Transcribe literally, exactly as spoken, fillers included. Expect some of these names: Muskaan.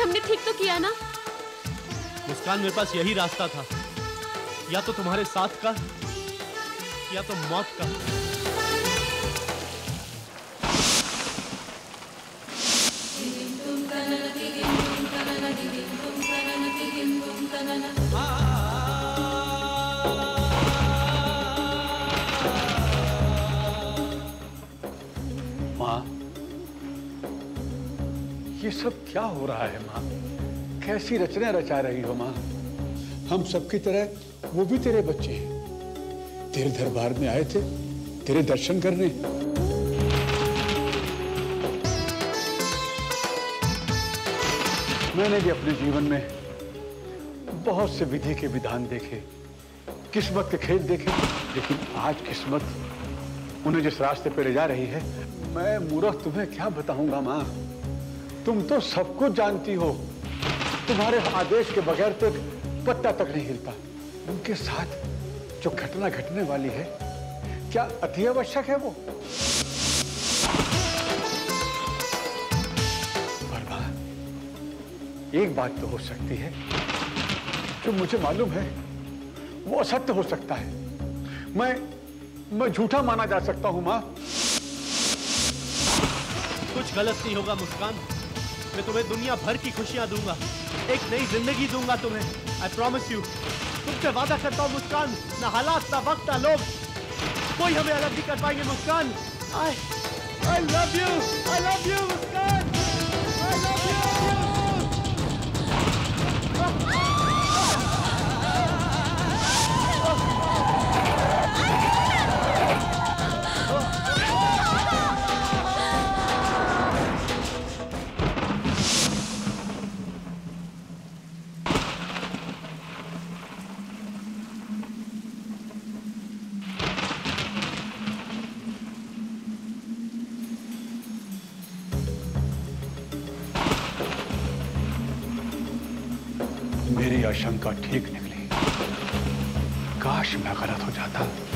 ये हमने ठीक तो किया ना? मुस्कान, मेरे पास यही रास्ता था, या तो तुम्हारे साथ का या तो मौत का। माँ, ये सब क्या हो रहा है माँ? कैसी रचना रचा रही हो माँ? हम सबकी तरह वो भी तेरे बच्चे हैं। तेरे दरबार में आए थे तेरे दर्शन करने। मैंने भी अपने जीवन में बहुत से विधि के विधान देखे, किस्मत के खेल देखे, लेकिन आज किस्मत उन्हें जिस रास्ते पर ले जा रही है, मैं मूर्ख तुम्हें क्या बताऊंगा माँ। तुम तो सब कुछ जानती हो, तुम्हारे आदेश के बगैर तो पत्ता तक नहीं हिलता। उनके साथ जो घटना घटने वाली है, क्या अति आवश्यक है वो? पर मां, एक बात तो हो सकती है जो मुझे मालूम है, वो असत्य हो सकता है। मैं मैं झूठा माना जा सकता हूं मां। कुछ गलत नहीं होगा मुस्कान, मैं तुम्हें दुनिया भर की खुशियां दूंगा, एक नई जिंदगी दूंगा तुम्हें। आई प्रॉमिस यू, तुमसे वादा करता हूँ मुस्कान, ना हालात ना वक्त ना लोग कोई हमें अलग नहीं कर पाएंगे Muskan. I I love you, I love you Muskan, I love you. मेरी आशंका ठीक निकली, काश मैं गलत हो जाता।